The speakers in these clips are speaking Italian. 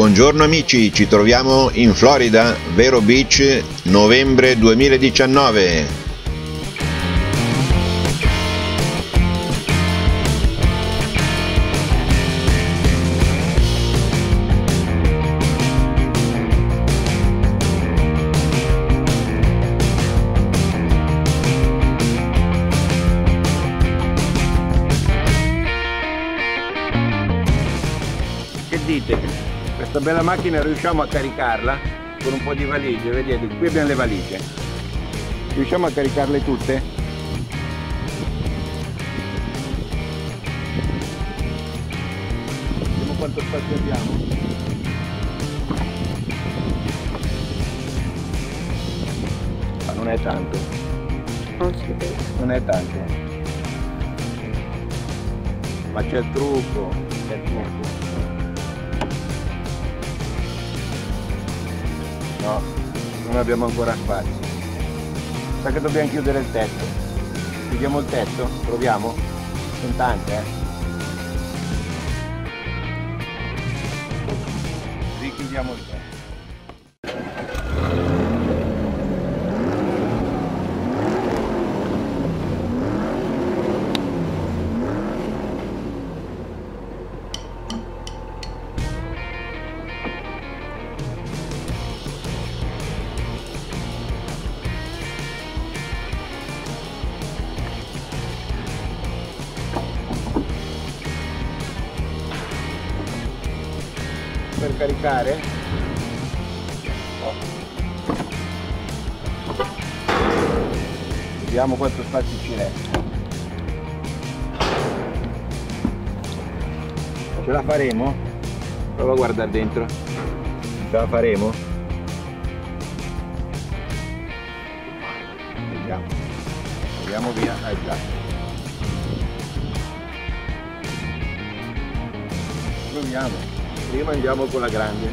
Buongiorno amici, ci troviamo in Florida, Vero Beach, novembre 2019. Che dite? Questa bella macchina riusciamo a caricarla con un po' di valigie, vedete, qui abbiamo le valigie. Riusciamo a caricarle tutte? Vediamo quanto spazio abbiamo. Ma non è tanto. Non è tanto. Ma c'è il trucco, c'è il trucco. No, non abbiamo ancora spazio. Sa che dobbiamo chiudere il tetto. Chiudiamo il tetto, proviamo. Sono tante, Richiudiamo il tetto. Per caricare vediamo quanto spazio ci resta, ce la faremo? Prova a guardare dentro, ce la faremo? Vediamo, andiamo via, già. Proviamo. Prima andiamo con la grande.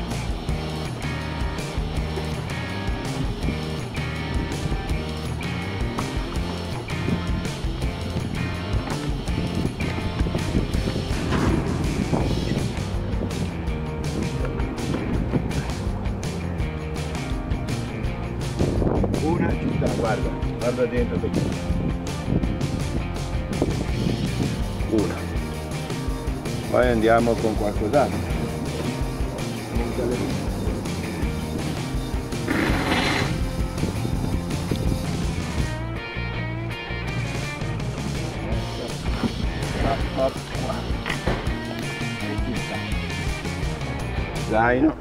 Una città, guarda, guarda dentro perché. Una. Poi andiamo con qualcos'altro. Zaino.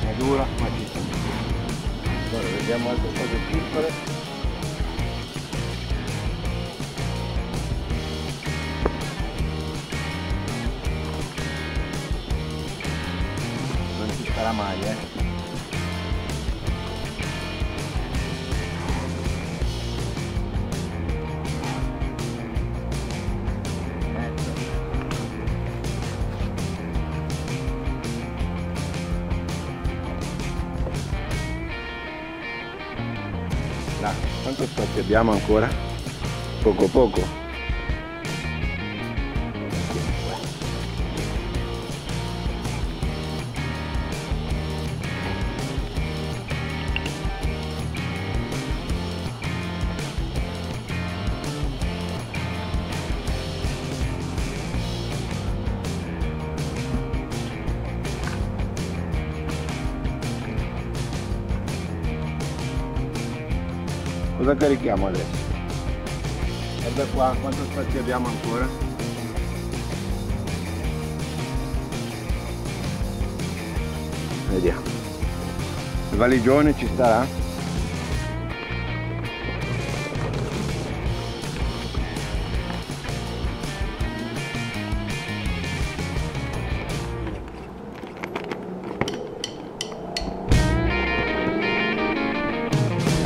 È dura, ma ci sta. Allora, vediamo altre cose piccole. La maglia là, quanto spazio abbiamo ancora? poco. Cosa carichiamo adesso? Guarda qua, quanto spazio abbiamo ancora? Vediamo. Il valigione ci starà?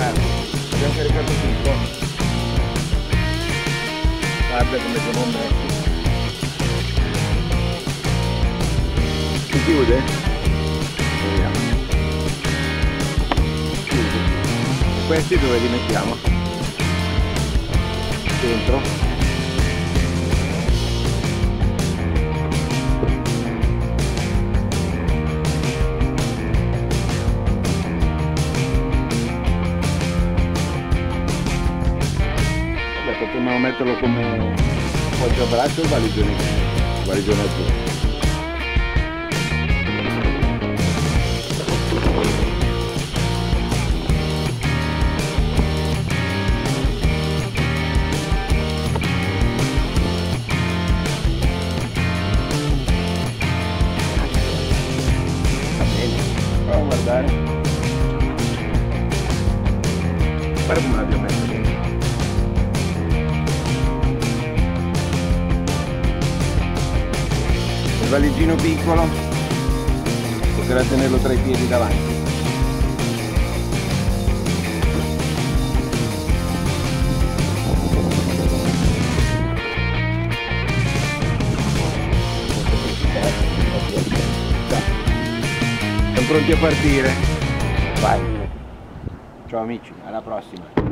Abbiamo caricato tutto. Guarda come sono messi. Si chiude? Vediamo. Chiude. E questi dove li mettiamo? Dentro. metterlo come braccio o valigione azzurro. Faremo una diametta. Il valigino piccolo potrà tenerlo tra i piedi davanti. Siamo pronti a partire. Vai. Ciao amici, alla prossima.